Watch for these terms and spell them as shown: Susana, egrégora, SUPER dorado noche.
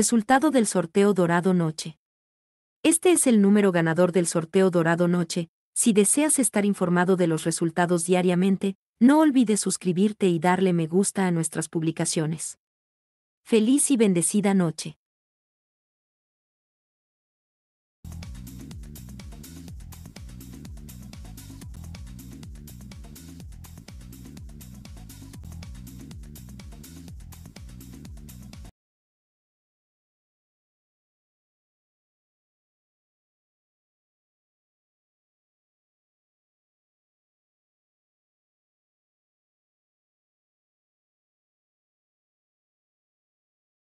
Resultado del sorteo dorado noche. Este es el número ganador del sorteo dorado noche. Si deseas estar informado de los resultados diariamente, no olvides suscribirte y darle me gusta a nuestras publicaciones. Feliz y bendecida noche.